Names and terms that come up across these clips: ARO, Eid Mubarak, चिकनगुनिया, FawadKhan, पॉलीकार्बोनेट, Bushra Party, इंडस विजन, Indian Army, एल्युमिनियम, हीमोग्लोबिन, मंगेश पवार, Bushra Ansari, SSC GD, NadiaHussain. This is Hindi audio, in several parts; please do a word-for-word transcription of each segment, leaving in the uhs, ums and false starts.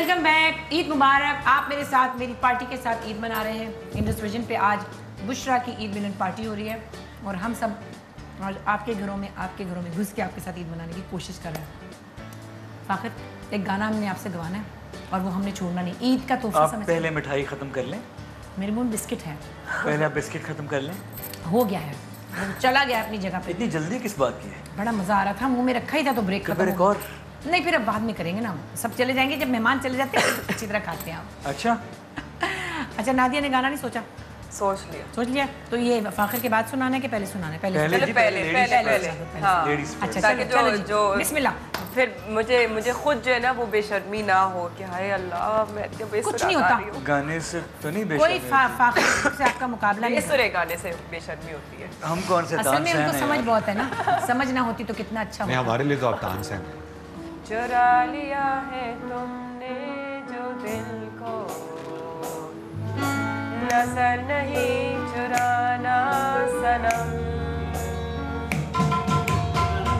वेलकम बैक, ईद मुबारक। आप मेरे साथ मेरी पार्टी के साथ ईद मना रहे हैं। इंडस विजन पे आज बुशरा की ईद मिलन पार्टी हो रही है और हम सब आज आपके घरों में आपके घरों में घुस के आपके साथ ईद मनाने की कोशिश कर रहे हैं। फाकिर, एक गाना हमने आपसे गवाना है और वो हमने छोड़ना नहीं। ईद का तोहफा समझ पहले मिठाई ख़त्म कर लें। मेरे मुँह बिस्किट है, पहले आप बिस्किट ख़त्म कर लें। हो गया है, चला गया अपनी जगह पे। इतनी जल्दी किस बात की है? बड़ा मज़ा आ रहा था, मुँह में रखा ही था तो ब्रेक खत्म। और नहीं, फिर अब बाद में करेंगे ना, सब चले जाएंगे। जब मेहमान चले जाते हैं अच्छी तरह खाते हैं आप। अच्छा अच्छा, नादिया ने गाना नहीं सोचा? सोच लिया। सोच लिया तो ये फाखर के बाद सुनाना है कि पहले सुनाना है? पहले पहले पहले अच्छा, ताकि जो जो बिस्मिल्लाह। फिर मुझे मुझे खुद जो है ना वो बेशर्मी ना हो कि हाय अल्लाह मैं तो बेशर्म। कुछ नहीं होता गाने से, तो नहीं बेशर्मी कोई फाखर से आपका मुकाबला नहीं। सुरे गाने से बेशर्मी होती है। हम कौन से डांस हैं? समझ बहुत है ना, समझ ना होती तो कितना अच्छा होता। हमारे लिए तो आप डांस हैं। चुरा लिया है तुमने जो दिल को, नजर नहीं चुराना सनम।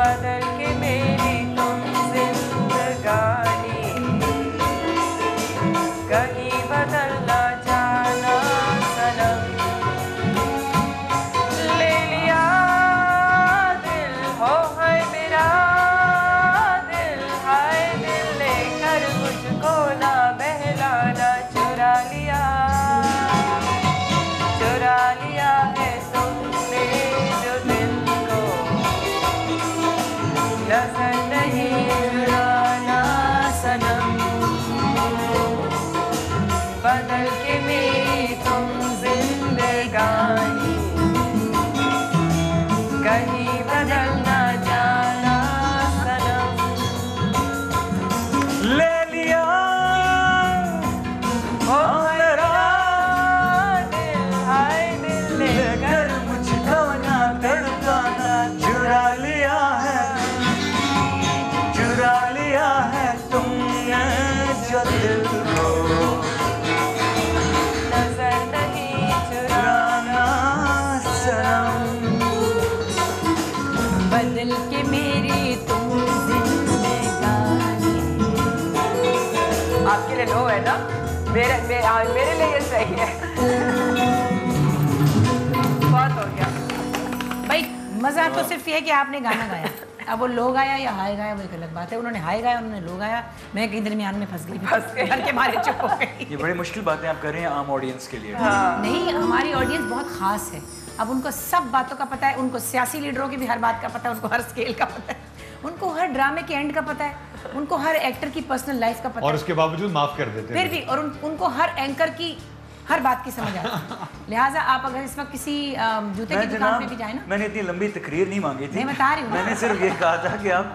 बदल के मेरी तुम जिंदगानी, कहीं बदल ना जाना सनम। ले लिया दिल हो है मेरा दिल, हाय दिल लेकर मुझको ना बहलाना। चुरा लिया मेरे मे, आ, मेरे लिए ये सही है। बहुत हो गया भाई, मज़ा तो सिर्फ ये है कि आपने गाना गाया। अब वो लोग आया या हाय गाया वो एक अलग बात है। उन्होंने हाय गाया, उन्होंने लोग आया, मैं कहीं दरमियान में फंस गई फंस गई डर के मारे चुप हो गई। ये बड़ी मुश्किल बातें आप कर रहे हैं आम ऑडियंस के लिए। हाँ। नहीं, हमारी ऑडियंस बहुत खास है। अब उनको सब बातों का पता है, उनको सियासी लीडरों की भी हर बात का पता है, उनको हर स्केल का पता है, उनको हर ड्रामे के एंड का पता है, उनको हर एक्टर की पर्सनल लाइफ का पता है। और उसके बावजूद माफ कर देते हैं फिर भी। और उन, उनको हर एंकर की हर बात की समझ आती है। लिहाजा आप अगर इस वक्त किसी जूते की दुकान पे भी जाए ना। मैंने इतनी लंबी तकरीर नहीं मांगी थी, मैं बता रही हूँ। मैंने सिर्फ ये कहा था कि आप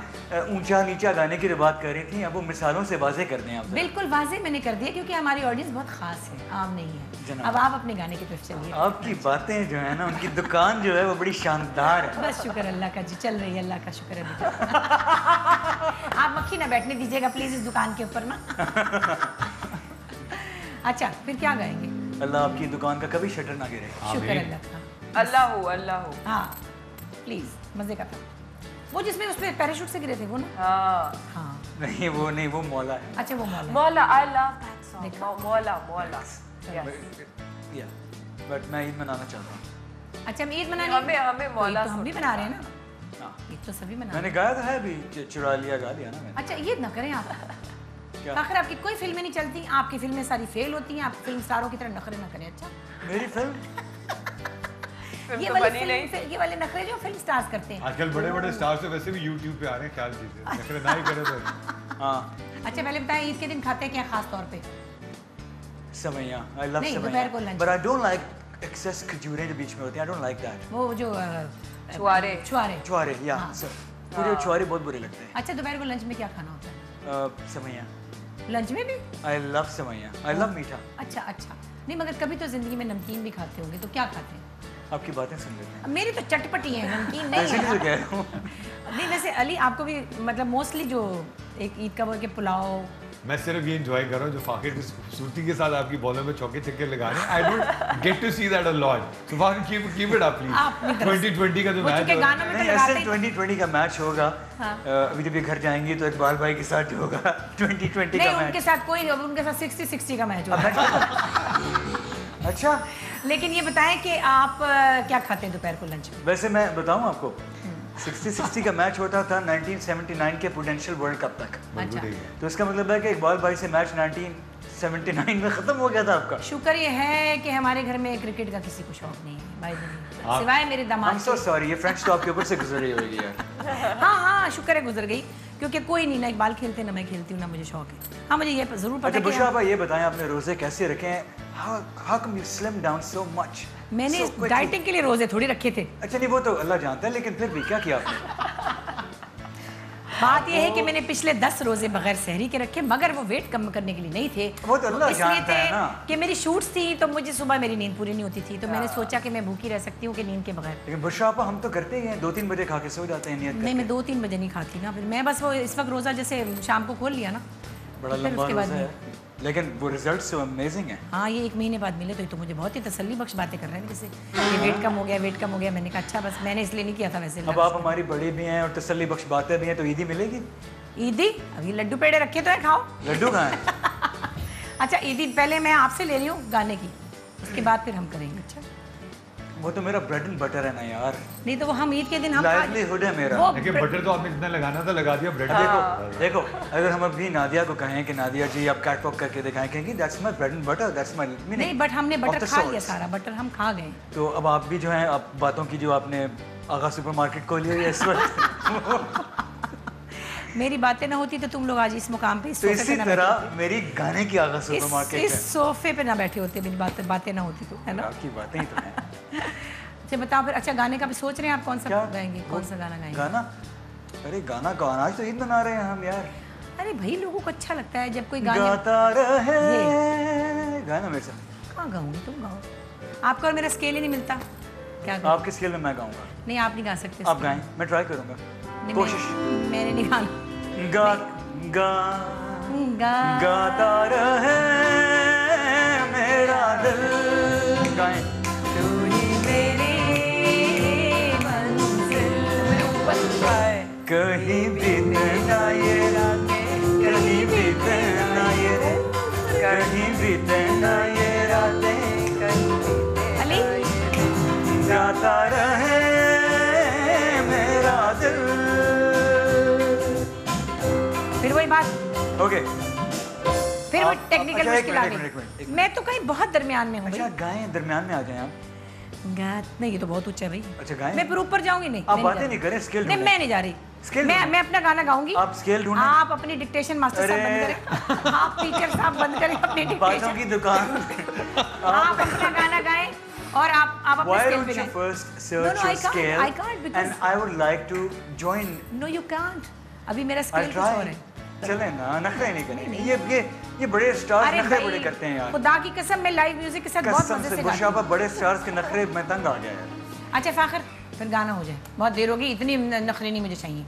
ऊंचा नीचा गाने की बात कर रही थी, आप वो मिसालों से वाजे कर दें। आप बिल्कुल वाजे मैंने कर दिया क्योंकि हमारी ऑडियंस बहुत खास है, आम नहीं है। अब आप अपने गाने की तरफ चलिए। आपकी बातें जो है ना, उनकी दुकान जो है वो बड़ी शानदार है। बस शुक्र अल्लाह का जी, चल रही है अल्लाह का शुक्र है। आप मक्खी ना बैठने दीजिएगा प्लीज इस दुकान के ऊपर ना। अच्छा, फिर क्या गाएंगे? अल्लाह आपकी दुकान का कभी शटर ना गिरे। शुक्र अल्लाह का। अल्लाह हो, अल्लाह हो। हाँ प्लीज, मजे का था वो जिसमें उसमें पैराशूट से गिरे थे वो ना। हाँ हाँ, नहीं वो नहीं, वो मौला है। अच्छा वो मौला मौला आई लव दैट सॉन्ग, मौला मौला। या बट मैं ईद मनाना चाहता हूँ। अच्छा, हम ईद मनाने हमें हमें मौला हम भी मना रहे हैं ना। ईद तो सभी मना। मैंने गाया तो है अभी, चुरा लिया गा दिया ना मैंने। अच्छा ये ना करें आप। आखिर आपकी कोई फिल्में नहीं चलती, आपकी फिल्में सारी फेल होती हैं, आप फिल्म स्टारों की तरह नखरे ना करें। अच्छा मेरी फिल्म ये तो वाले बनी नहीं। से, ये वाले नखरे जो फिल्म स्टार्स करते हैं आजकल बड़े बड़े स्टार्स वैसे भी यूट्यूब पे आ रहे हैं, ख्याल कीजिए, नखरे ना ही करें तो। हाँ अच्छा, पहले बताएं ईद के दिन खाते हैं क्या खास तौर पे? सेवइयां, आई लव सेवइयां but I don't like excess. खजूरें जो बीच में होती हैं, आई डोंट लाइक दैट। वो जो छुआरे छुआरे छुआरे या सर, मुझे छुआरे बहुत बुरे लगते हैं। अच्छा, दोपहर को लंच में क्या खाना होता है? सेवइयां। लंच में भी आई लव सेवइयां, आई लव मीठा। अच्छा अच्छा, नहीं मगर कभी तो जिंदगी में नमकीन भी खाते होंगे, तो क्या खाते हैं? आपकी बातें सुन लेते हैं। मेरी तो चटपटी है, नमकीन नहीं है। तो कह रहा हूँ नहीं, वैसे अली आपको भी मतलब मोस्टली जो एक ईद का वो के पुलाव मैं सिर्फ ये इंजॉय कर रहा हूँ जो फाकिर की खूबसूरती के साथ आपकी बॉलर में चौके छक्के लगा रहे हैं। I don't get to see that a lot. So Fakir keep keep it up please. Twenty twenty का जो मैच होगा नहीं, ऐसे ट्वेंटी ट्वेंटी का मैच होगा। अभी जब ये घर जाएंगे तो इकबाल भाई के साथ होगा ट्वेंटी ट्वेंटी का मैच। नहीं, उनके साथ कोई उनके साथ सिक्सटी सिक्सटी का मैच होगा। अच्छा, लेकिन ये बताएं कि आप क्या खाते हैं दोपहर को लंच में? वैसे मैं बताऊं आपको, सिक्सटी सिक्सटी का मैच होता था नाइनटीन सेवेंटी नाइन के पोटेंशियल वर्ल्ड कप तक। अच्छा। तो इसका मतलब है कि इकबाल भाई से मैच नाइनटीन सेवेंटी नाइन में ख़त्म हो गया था आपका। शुक्र ये है कि हमारे घर में क्रिकेट का किसी को शौक नहीं है भाई, नहीं। सिवाय मेरे दामाद। सो सॉरी, ये फ्रेंच टॉप के ऊपर से गुजर गई होगी यार। हाँ हाँ, शुक्र है गुजर गई, क्योंकि कोई नहीं, ना इकबाल खेलते ना मैं खेलती हूँ, ना मुझे शौक है। हाँ, मुझे ये जरूर पता है। बुशरा भाई ये बताएं आपने रोजे कैसे रखे हैं? How come you slim down so much? मैंने so डाइटिंग के लिए रोजे थोड़ी रखे थे। अच्छा नहीं, वो तो अल्लाह जानता है, लेकिन फिर भी क्या किया आपने? बात यह है कि मैंने पिछले दस रोजे बगैर सहरी के रखे, मगर वो वेट कम करने के लिए नहीं थे, वो तो अल्लाह जानता है ना। कि मेरी शूट्स थी तो मुझे सुबह मेरी नींद पूरी नहीं होती थी, तो मैंने सोचा कि मैं भूखी रह सकती हूँ कि नींद के बगैर। लेकिन बुशरा आपा, हम तो करते ही हैं, दो तीन बजे खा के सो जाते हैं। नियत नहीं, मैं दो तीन बजे नहीं खाती ना, फिर मैं बस वो इस वक्त रोजा जैसे शाम को खोल लिया ना, बड़ा लंबा रोजा है, लेकिन वो रिजल्ट सो अमेजिंग है। हाँ, ये एक महीने बाद मिले तो, तो मुझे बहुत ही तसल्ली बख्श बातें कर रहे हैं जैसे ये वेट कम हो गया, वेट कम हो गया। मैंने कहा अच्छा, बस मैंने इसलिए नहीं किया था। वैसे अब आप हमारी बड़ी भी हैं और तसल्ली बख्श बातें भी हैं, तो ईदी मिलेगी। ईदी अभी लड्डू पेड़े रखे तो है, खाओ लड्डू खाएं। अच्छा ईदी पहले मैं आपसे ले रही हूँ गाने की, उसके बाद फिर हम करेंगे। अच्छा, वो तो मेरा ब्रेड एंड बटर है ना यार। नहीं तो वो हम ईद के दिन हम लाइवलीहुड है मेरा। देखिए बटर तो आपने जितना लगाना था लगा दिया, ब्रेड देखो देखो। अगर हम अभी नादिया को कहें कि नादिया जी आप कैट वॉक करके दिखाएं, कहेंगी that's my bread and butter, that's my. नहीं, बट हमने बटर खा लिया, सारा बटर हम खा गए। तो अब आप भी जो है, आप बातों की जो आपने आगा सुपरमार्केट खोली हुई है इस वक्त। मेरी बातें ना होती तो तुम लोग आज इस मुकाम पे, इस तो इसी पे तरह मेरी गाने की आगा सुपरमार्केट है, इस सोफे पे ना बैठे होते, मेरी बातें बातें ना होती तो, है ना। आपकी बातें ही तो हैं। अच्छा बताओ फिर, अच्छा गाने का भी सोच रहे हैं आप? कौन सा गाएंगे, कौन सा गाना गाएंगे? गाना, अरे गाना गाना आज तो ईद मना रहे हैं हम यार। अरे भाई लोगों को अच्छा लगता है जब कोई गाता रहे। गाना मेरे साथ कहाँ गाऊंगी, तुम गाओ। आपका और मेरा स्केल ही नहीं मिलता। क्या आपके स्केल में मैं गाऊंगा? नहीं आप नहीं गा सकते। आप गाएं, मैं ट्राई करूँगा, कोशिश। मैंने नहीं गाना गा गा गा गाता रहे मेरा दिल, गाएं तू ही मेरी मंजिल, कहीं भी तेरा ये रातें, कहीं भी तेरा ये कहीं भी तेरा ये रातें, अली गाता रहे मेरा दिल। Okay okay. फिर वो टेक्निकल मुश्किल आ गई। मैं तो कहीं बहुत दरमियान में हूँ। अच्छा गाएं, दरमियान में आ जाएं आप। गात नहीं, ये तो बहुत ऊंचा है भाई। अच्छा गाएं, मैं फिर ऊपर जाऊंगी नहीं। आप बातें नहीं करें, स्केल नहीं, मैं नहीं जा रही, मैं मैं अपना गाना गाऊंगी। आप स्केल ढूंढें, आप अपनी डिक्टेशन मास्टर साहब बंद करें, आप टीचर साहब बंद करें अपनी डिक्टेशन की दुकान। आप अपना गाना गाएं और आप आप अपने स्केल पे गाएं। First search your scale and I would like to join. No you can't, अभी मेरा स्केल कुछ और है। चले ना, नखरे नहीं करें। ये ये ये बड़े स्टार्स नखरे बड़े करते हैं यार, खुदा की कसम। मैं लाइव म्यूजिक के साथ बहुत मजे से बुशरा पर बड़े स्टार्स के नखरे में तंग आ गया यार। अच्छा फाखर फिर गाना हो जाए, बहुत देर होगी, इतनी नखरे नहीं मुझे चाहिए।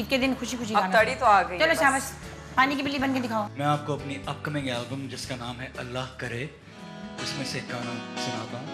ईद के दिन खुशी खुशी गाना, तड़ी तो आ गई। चलो शाबाश, पानी की बिल्ली बन के दिखाओ। मैं आपको अपनी अपकमिंग एल्बम जिसका नाम है अल्लाह करे, उसमें से गाना सुनाता हूँ।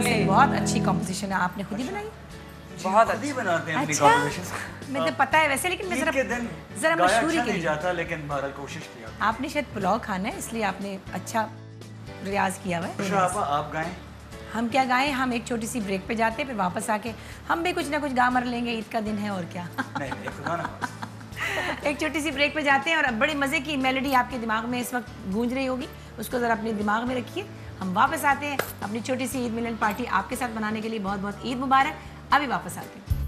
हुसैन, बहुत अच्छी कॉम्पोजिशन है, आपने खुद ही बनाई? बहुत अच्छी बनाते हैं अपनी कॉम्पोजिशंस। मुझे पता है वैसे, लेकिन मैं जरा मशहूरी के लिए जाता, लेकिन बहरहाल कोशिश किया। आपने शायद पुलाव खाना है इसलिए आपने अच्छा रियाज किया हुआ है। आप गाएं? हम क्या गाएं, हम एक छोटी सी ब्रेक पे जाते हैं, फिर वापस आके हम भी कुछ ना कुछ गा मर लेंगे, ईद का दिन है और क्या। नहीं, एक, एक छोटी सी ब्रेक पे जाते हैं और बड़े मज़े की मेलोडी आपके दिमाग में इस वक्त गूंज रही होगी, उसको ज़रा अपने दिमाग में रखिए। हम वापस आते हैं अपनी छोटी सी ईद मिलन पार्टी आपके साथ मनाने के लिए। बहुत बहुत ईद मुबारक, अभी वापस आते हैं।